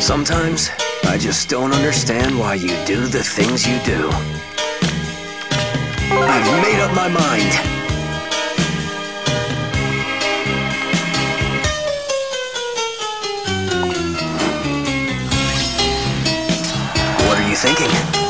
Sometimes, I just don't understand why you do the things you do. I've made up my mind. Thinking.